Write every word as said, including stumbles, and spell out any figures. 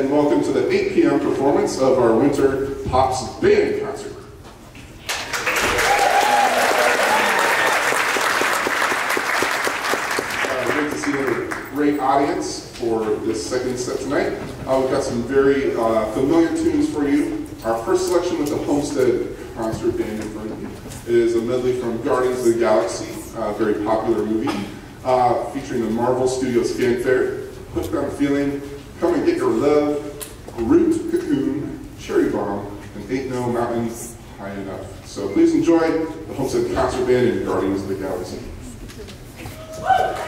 and welcome to the eight p m performance of our Winter Pops Band Concert. Uh, great to see a great audience for this second set tonight. Uh, we've got some very uh, familiar tunes for you. Our first selection with the Homestead Concert Band in front of you is a medley from Guardians of the Galaxy, a very popular movie, uh, featuring the Marvel Studios Fanfare, Hooked on a Feeling, Come and Get Your Love, Groot Cocoon, Cherry Bomb, and Ain't No Mountain High Enough. So please enjoy the Homestead Concert Band and Guardians of the Galaxy.